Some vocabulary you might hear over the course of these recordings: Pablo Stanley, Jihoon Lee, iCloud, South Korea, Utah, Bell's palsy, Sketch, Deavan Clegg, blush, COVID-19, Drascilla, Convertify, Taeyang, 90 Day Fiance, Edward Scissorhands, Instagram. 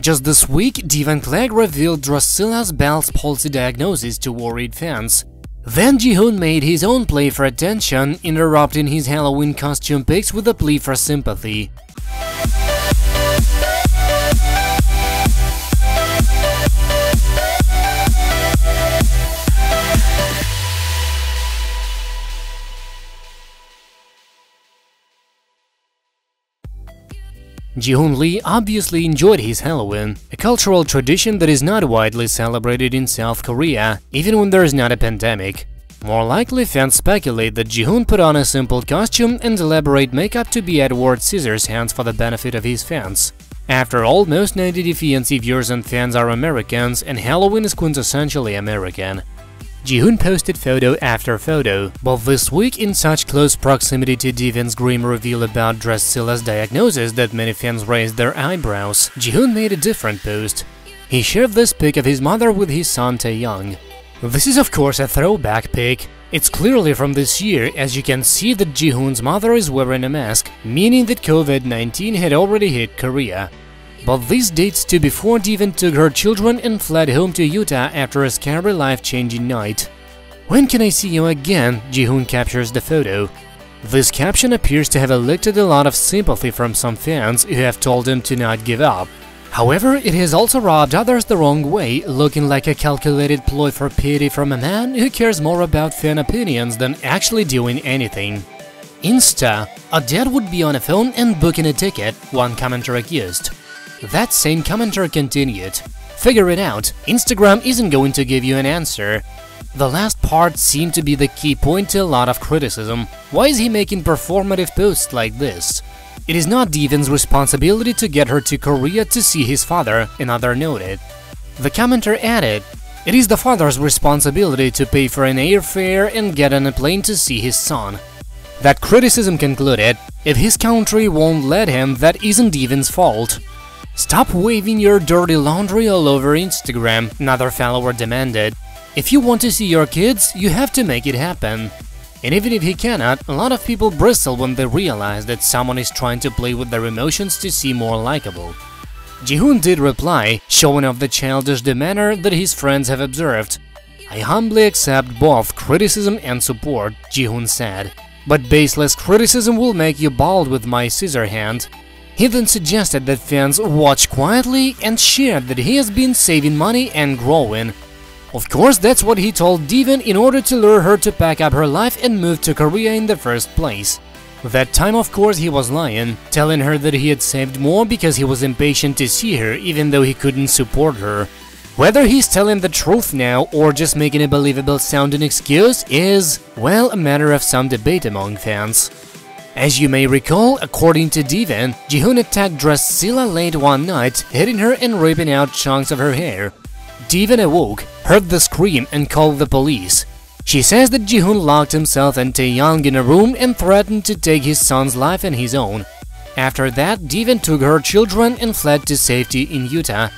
Just this week, Deavan Clegg revealed Drascilla's Bell's palsy diagnosis to worried fans. Then Jihoon made his own plea for attention, interrupting his Halloween costume pics with a plea for sympathy. Jihoon Lee obviously enjoyed his Halloween, a cultural tradition that is not widely celebrated in South Korea, even when there is not a pandemic. More likely, fans speculate that Jihoon put on a simple costume and elaborate makeup to be Edward Scissorhands for the benefit of his fans. After all, most 90 Day Fiance viewers and fans are Americans, and Halloween is quintessentially American. Jihoon posted photo after photo, both this week in such close proximity to Deavan's grim reveal about Drascilla's diagnosis that many fans raised their eyebrows. Jihoon made a different post. He shared this pic of his mother with his son Taeyang. This is of course a throwback pic. It's clearly from this year, as you can see that Jihoon's mother is wearing a mask, meaning that COVID-19 had already hit Korea. But this dates to before Deavan took her children and fled home to Utah after a scary life-changing night. "When can I see you again?" Jihoon captures the photo. This caption appears to have elicited a lot of sympathy from some fans who have told him to not give up. However, it has also rubbed others the wrong way, looking like a calculated ploy for pity from a man who cares more about fan opinions than actually doing anything. Insta: a dad would be on a phone and booking a ticket, one commenter accused. That same commenter continued, "Figure it out, Instagram isn't going to give you an answer." The last part seemed to be the key point to a lot of criticism. Why is he making performative posts like this? It is not Deavan's responsibility to get her to Korea to see his father, another noted. The commenter added, "It is the father's responsibility to pay for an airfare and get on a plane to see his son." That criticism concluded, "If his country won't let him, that isn't Deavan's fault." "Stop waving your dirty laundry all over Instagram," another follower demanded. "If you want to see your kids, you have to make it happen." And even if he cannot, a lot of people bristle when they realize that someone is trying to play with their emotions to seem more likable. Jihoon did reply, showing off the childish demeanor that his friends have observed. "I humbly accept both criticism and support," Jihoon said. "But baseless criticism will make you bald with my scissor hand." He then suggested that fans watch quietly and shared that he has been saving money and growing. Of course, that's what he told Deavan in order to lure her to pack up her life and move to Korea in the first place. That time, of course, he was lying, telling her that he had saved more because he was impatient to see her, even though he couldn't support her. Whether he's telling the truth now or just making a believable sounding excuse is, well, a matter of some debate among fans. As you may recall, according to Deavan, Jihoon attacked Drascilla late one night, hitting her and ripping out chunks of her hair. Deavan awoke, heard the scream and called the police. She says that Jihoon locked himself and Taeyang in a room and threatened to take his son's life and his own. After that, Deavan took her children and fled to safety in Utah.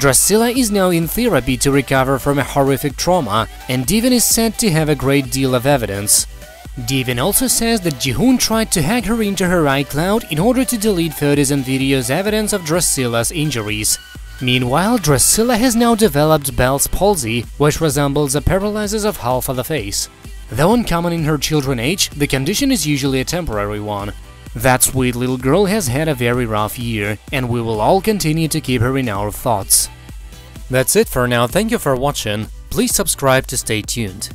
Drascilla is now in therapy to recover from a horrific trauma, and Deavan is said to have a great deal of evidence. Deavan also says that Jihoon tried to hack her into her iCloud in order to delete photos and videos evidence of Drascilla's injuries. Meanwhile, Drascilla has now developed Bell's palsy, which resembles a paralysis of half of the face. Though uncommon in her children's age, the condition is usually a temporary one. That sweet little girl has had a very rough year, and we will all continue to keep her in our thoughts. That's it for now, thank you for watching, please subscribe to stay tuned.